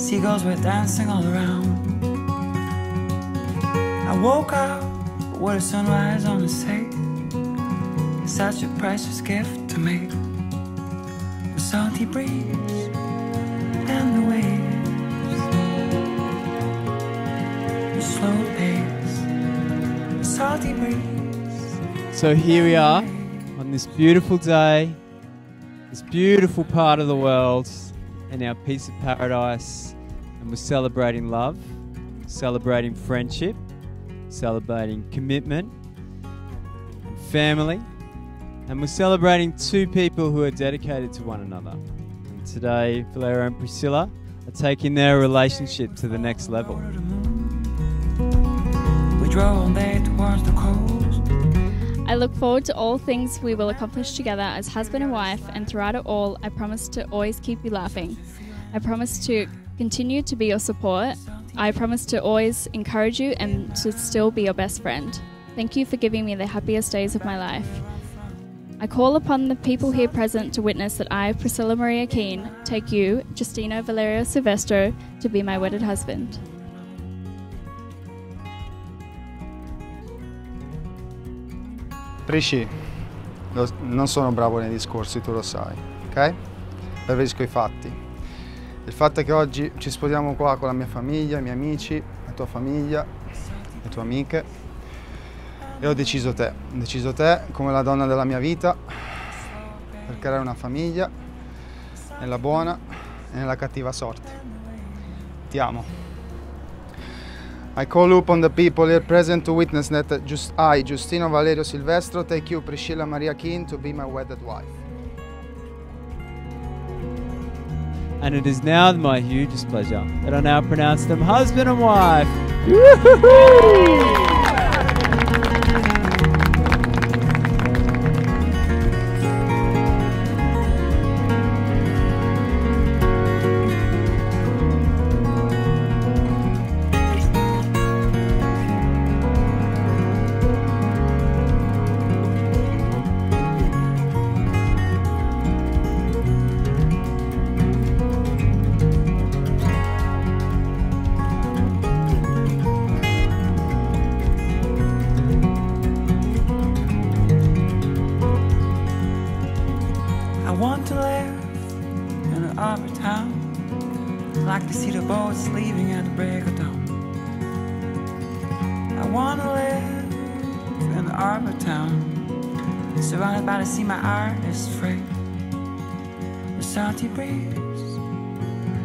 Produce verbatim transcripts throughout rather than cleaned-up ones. Seagulls were dancing all around. I woke up with a sunrise on the sea. Such a precious gift to me. The salty breeze and the waves, the slow pace, the salty breeze. So here we are on this beautiful day, this beautiful part of the world, and our piece of paradise, and we're celebrating love, celebrating friendship, celebrating commitment, and family, and we're celebrating two people who are dedicated to one another. And today, Valerio and Priscilla are taking their relationship to the next level. We drove all day towards the coast. I look forward to all things we will accomplish together as husband and wife, and throughout it all, I promise to always keep you laughing. I promise to continue to be your support. I promise to always encourage you and to still be your best friend. Thank you for giving me the happiest days of my life. I call upon the people here present to witness that I, Priscilla Maria Keane, take you, Justino Valerio Silvestro, to be my wedded husband. Prisci, non sono bravo nei discorsi, tu lo sai, ok? Preferisco i fatti. Il fatto è che oggi ci sposiamo qua con la mia famiglia, i miei amici, la tua famiglia, le tue amiche, e ho deciso te, ho deciso te come la donna della mia vita, per creare una famiglia, nella buona e nella cattiva sorte. Ti amo. I call upon the people here present to witness that just I, Justino Valerio Silvestro, take you, Priscilla Maria King, to be my wedded wife. And it is now my hugest pleasure that I now pronounce them husband and wife. Woo-hoo-hoo! I want to live in an Arbortown. I like to see the boats leaving at the break of dawn. I want to live in an Arbortown, surrounded by the sea, my heart is free. The salty breeze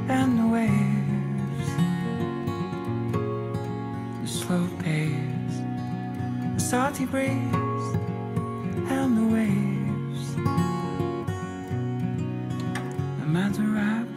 and the waves, the slow pace, the salty breeze and the waves. That's a wrap.